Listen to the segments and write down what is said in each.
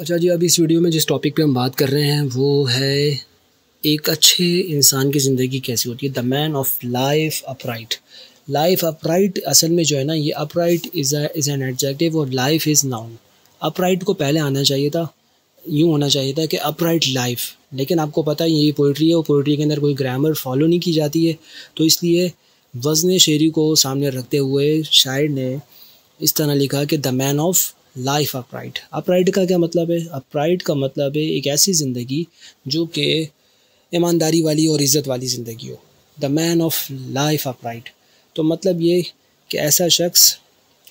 अच्छा जी, अब इस वीडियो में जिस टॉपिक पे हम बात कर रहे हैं वो है एक अच्छे इंसान की ज़िंदगी कैसी होती है। The man of life upright. Life upright असल में जो है ना, ये अपराइट इज़ एन एडजेक्टिव और लाइफ इज़ नाउन। अपराइट को पहले आना चाहिए था, यूँ होना चाहिए था कि अपराइट लाइफ, लेकिन आपको पता है ये पोइट्री है और पोइट्री के अंदर कोई ग्रामर फॉलो नहीं की जाती है, तो इसलिए वज़न शेरी को सामने रखते हुए शायर ने इस तरह लिखा कि the man of life upright. Upright का क्या मतलब है? अपराइट का मतलब है एक ऐसी ज़िंदगी जो कि ईमानदारी वाली और इज़्ज़त वाली ज़िंदगी हो। The man of life upright, तो मतलब ये कि ऐसा शख्स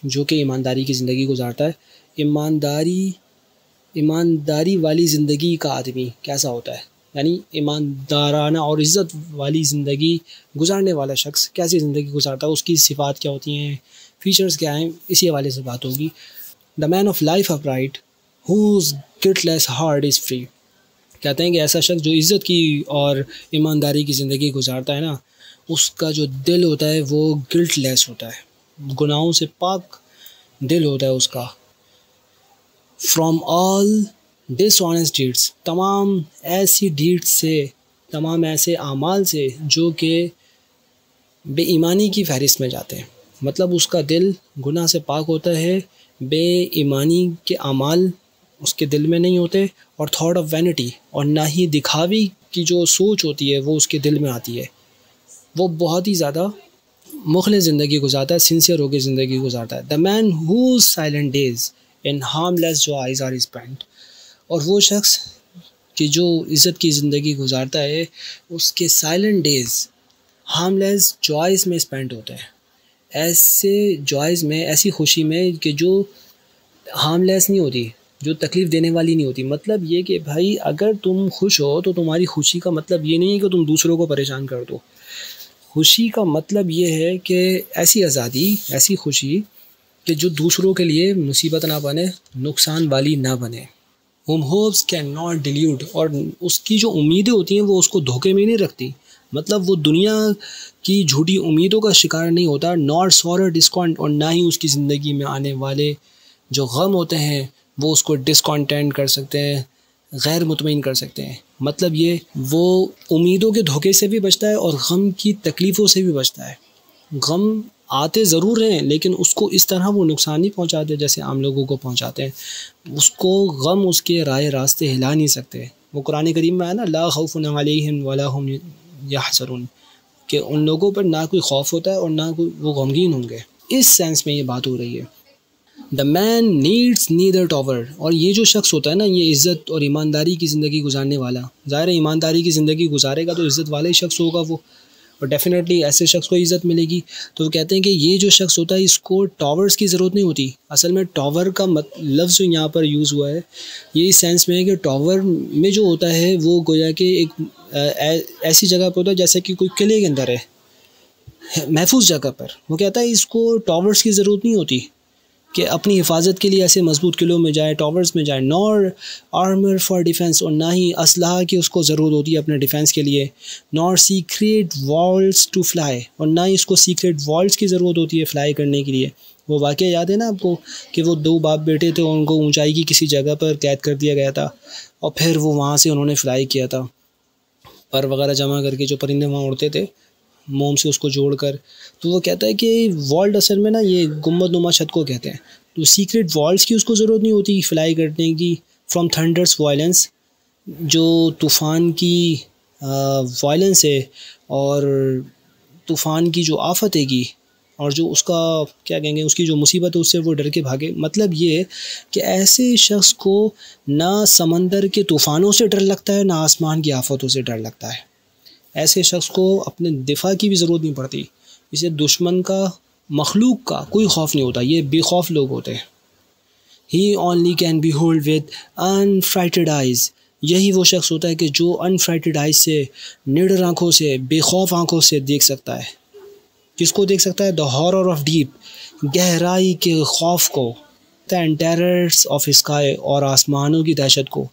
जो कि ईमानदारी की ज़िंदगी गुजारता है। ईमानदारी वाली ज़िंदगी का आदमी कैसा होता है, यानी ईमानदाराना और इज़्ज़त वाली ज़िंदगी गुजारने वाला शख्स कैसी ज़िंदगी गुजारता है, उसकी सिफ़ात क्या होती हैं, फ़ीचर्स क्या हैं, इसी हवाले से बात होगी। The man of life upright whose guiltless heart is free. कहते हैं कि ऐसा शख्स जो इज़्ज़त की और ईमानदारी की ज़िंदगी गुजारता है ना, उसका जो दिल होता है वो गिल्टलेस होता है, गुनाहों से पाक दिल होता है उसका। फ्रॉम ऑल डिसऑनेस्ट डीड्स, तमाम ऐसी डीड्स से, तमाम ऐसे आमाल से जो कि बेईमानी की फहरिस्त में जाते हैं। मतलब उसका दिल गुनाह से पाक होता है, बेईमानी के आमाल उसके दिल में नहीं होते, और थॉट ऑफ वैनिटी और ना ही दिखावी की जो सोच होती है वो उसके दिल में आती है। वो बहुत ही ज़्यादा मुखलिस ज़िंदगी गुजारता है, सिंसियर होकर ज़िंदगी गुजारता है। The man whose silent days in harmless joys are spent. और वो शख्स कि जो इज़्ज़त की ज़िंदगी गुजारता है, उसके साइलेंट डेज़ हार्मलेस जॉयज़ में स्पेंड होते हैं, ऐसे जॉयज़ में, ऐसी खुशी में कि जो हार्मलेस नहीं होती, जो तकलीफ़ देने वाली नहीं होती। मतलब ये कि भाई अगर तुम खुश हो तो तुम्हारी खुशी का मतलब ये नहीं है कि तुम दूसरों को परेशान कर दो। खुशी का मतलब ये है कि ऐसी आज़ादी, ऐसी खुशी कि जो दूसरों के लिए मुसीबत ना बने, नुकसान वाली ना बने। हम होप्स कैन नॉट डिल्यूट, और उसकी जो उम्मीदें होती हैं वो उसको धोखे में नहीं रखती। मतलब वो दुनिया की झूठी उम्मीदों का शिकार नहीं होता, नॉट सॉरो डिस्कॉन्ट, और ना ही उसकी ज़िंदगी में आने वाले जो गम होते हैं वो उसको डिसकॉन्टेंट कर सकते हैं, गैर मुतमईन कर सकते हैं। मतलब ये वो उम्मीदों के धोखे से भी बचता है और गम की तकलीफ़ों से भी बचता है। गम आते ज़रूर हैं लेकिन उसको इस तरह वो नुकसान नहीं पहुँचाते जैसे आम लोगों को पहुँचाते हैं। उसको गम उसके राय रास्ते हिला नहीं सकते। वो कुरान करीम में है ना, ला खौफुन अलैहिम वला हुम यहज़रून, कि उन लोगों पर ना कोई खौफ होता है और ना कोई वो गमगीन होंगे। इस सेंस में ये बात हो रही है। The man needs neither tower, और ये जो शख्स होता है ना, ये इज़्ज़त और ईमानदारी की ज़िंदगी गुजारने वाला, ज़ाहिर है ईमानदारी की ज़िंदगी गुजारेगा तो इज़्ज़त वाला ही शख्स होगा वो, और डेफिनेटली ऐसे शख्स को इज़्ज़त मिलेगी। तो कहते हैं कि ये जो शख्स होता है इसको टॉवर्स की ज़रूरत नहीं होती। असल में टॉवर का लफ्ज़ जो यहाँ पर यूज़ हुआ है ये इस सेंस में है कि टॉवर में जो होता है वो गोया कि एक ऐसी जगह पर होता है जैसे कि कोई किले के अंदर है, महफूज जगह पर। वो कहता है इसको टॉवर्स की ज़रूरत नहीं होती कि अपनी हिफाजत के लिए ऐसे मजबूत किलों में जाए, टॉवर्स में जाए। नॉर आर्मर फॉर डिफेंस, और ना ही असलाह की उसको ज़रूरत होती है अपने डिफेंस के लिए। Nor secret walls to fly, और ना ही उसको सीक्रेट वॉल्स की ज़रूरत होती है फ्लाई करने के लिए। वो वाक़या याद है ना आपको कि वो दो बाप बेटे थे, उनको ऊंचाई की किसी जगह पर कैद कर दिया गया था और फिर वो वहाँ से उन्होंने फ्लाई किया था, पर वगैरह जमा करके जो परिंदे वहाँ उड़ते थे मोम से उसको जोड़कर। तो वो कहता है कि वॉल्ट असल में ना ये गुम्बद नुमा छत को कहते हैं। तो सीक्रेट वॉल्स की उसको ज़रूरत नहीं होती फ्लाई करने की। फ्रॉम थंडर्स वायलेंस, जो तूफ़ान की वायलेंस है और तूफ़ान की जो आफत हैगी और जो उसका क्या कहेंगे, उसकी जो मुसीबत है उससे वो डर के भागे। मतलब ये कि ऐसे शख्स को ना समंदर के तूफ़ानों से डर लगता है, ना आसमान की आफतों से डर लगता है। ऐसे शख्स को अपने दिफा की भी ज़रूरत नहीं पड़ती, इसे दुश्मन का, मखलूक का कोई खौफ नहीं होता। ये बेखौफ लोग होते हैं। He only can behold with अनफ्राइटेड eyes, यही वो शख्स होता है कि जो अनफ्राइटेड आइज़ से, निडर आँखों से, बेखौफ आँखों से देख सकता है। किसको देख सकता है? द हॉरर ऑफ डीप, गहराई के खौफ को, एंड टेरर्स ऑफ स्काई, और आसमानों की दहशत को।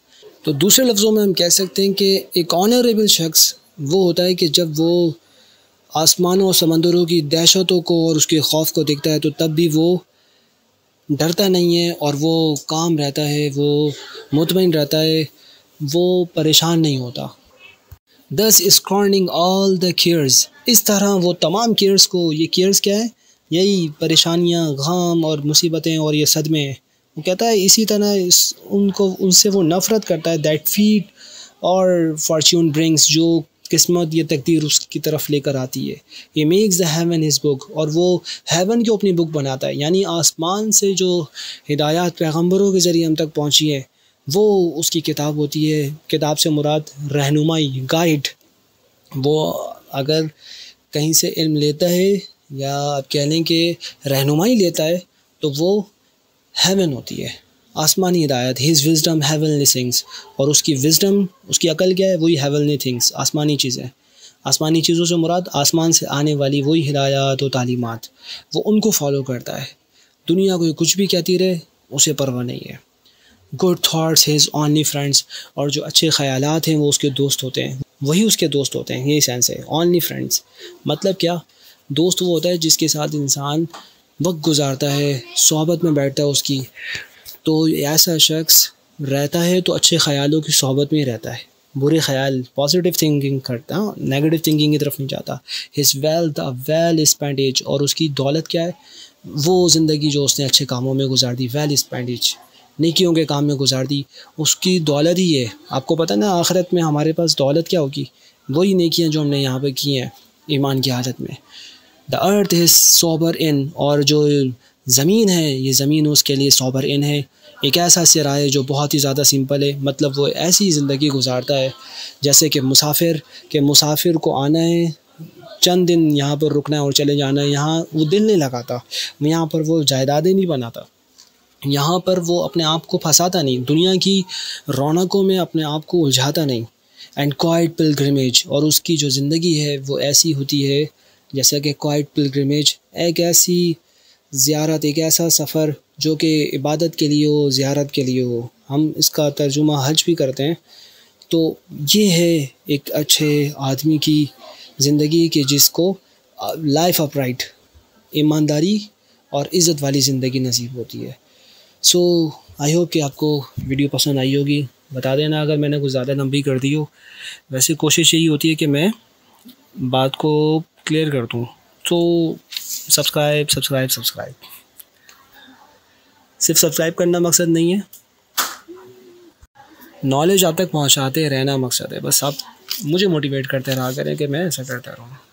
तो दूसरे लफ्ज़ों में हम कह सकते हैं कि एक ऑनरेबल शख्स वो होता है कि जब वो आसमानों और समंदरों की दहशतों को और उसके खौफ को देखता है तो तब भी वो डरता नहीं है और वो काम रहता है, वो मुतमईन रहता है, वो परेशान नहीं होता। दस स्कॉर्निंग ऑल द केयर्स, इस तरह वो तमाम केयर्स को, ये केयर्स क्या है, यही परेशानियाँ, गम और मुसीबतें और ये सदमे, वो कहता है इसी तरह उनको, उनसे वो नफ़रत करता है। दैट फीट और फॉर्च्यून ब्रिंग्स, जो किस्मत ये तकदीर उसकी तरफ लेकर आती है। ये makes the heaven his book, और वो हेवन को अपनी बुक बनाता है। यानी आसमान से जो हिदायत पैगम्बरों के ज़रिए हम तक पहुँची है वो उसकी किताब होती है। किताब से मुराद रहनुमाई, गाइड। वो अगर कहीं से इल्म लेता है या आप कह लें कि रहनुमाई लेता है तो वो हेवन होती है, आसमानी हिदायत। हिज़ विजडम हेवनली थिंग्स, और उसकी विजडम, उसकी अकल क्या है, वही हेवनली थिंग्स, आसमानी चीज़ें। आसमानी चीज़ों से मुराद आसमान से आने वाली वही हिदायत और तालीमात, वो उनको फॉलो करता है। दुनिया को कुछ भी कहती रहे, उसे परवाह नहीं है। Good thoughts his only friends, और जो अच्छे ख्यालात हैं वो उसके दोस्त होते हैं, वही उसके दोस्त होते हैं। यही सेंस है ओनली फ्रेंड्स, मतलब क्या, दोस्त वो होता है जिसके साथ इंसान वक्त गुजारता है, सोहबत में बैठता है उसकी। तो ऐसा शख्स रहता है तो अच्छे ख्यालों की सोहबत में ही रहता है, बुरे ख्याल, पॉजिटिव थिंकिंग करता, नेगेटिव थिंकिंग की तरफ नहीं जाता। His wealth a well spent age, और उसकी दौलत क्या है, वो ज़िंदगी जो उसने अच्छे कामों में गुजार दी, वेल स्पेंट एज, नेकियों के काम में गुजार दी, उसकी दौलत ही है। आपको पता ना आखिरत में हमारे पास दौलत क्या होगी, वही नेकियां जो हमने यहाँ पे की हैं ईमान की हालत में। द अर्थ इज़ सोबर इन, और जो ज़मीन है, ये ज़मीन उसके लिए सोबर इन है। एक ऐसा सिराया जो बहुत ही ज़्यादा सिंपल है, मतलब वो ऐसी ज़िंदगी गुजारता है जैसे कि मुसाफिर को आना है, चंद दिन यहाँ पर रुकना है और चले जाना है। यहाँ वो दिल नहीं लगाता, यहाँ पर वो जायदादें नहीं बनाता, यहाँ पर वो अपने आप को फंसाता नहीं, दुनिया की रौनकों में अपने आप को उलझाता नहीं। एंड क्वाइट पिलग्रिमेज, और उसकी जो ज़िंदगी है वो ऐसी होती है जैसा कि क्वाइट पिलग्रिमेज, एक ऐसी ज़ियारत, एक ऐसा सफ़र जो कि इबादत के लिए हो, ज़ियारत के लिए हो। हम इसका तर्जुमा हज भी करते हैं। तो ये है एक अच्छे आदमी की ज़िंदगी के जिसको लाइफ अपराइट, ईमानदारी और इज़्ज़त वाली ज़िंदगी नसीब होती है। सो आई होप कि आपको वीडियो पसंद आई होगी। बता देना अगर मैंने कुछ ज़्यादा लंबी कर दी हो। वैसे कोशिश यही होती है कि मैं बात को क्लियर कर दूँ। तो सब्सक्राइब, सिर्फ सब्सक्राइब करना मकसद नहीं है, नॉलेज आप तक पहुँचाते रहना मकसद है। बस आप मुझे मोटिवेट करते रहा करें कि मैं ऐसा करता रहूँ।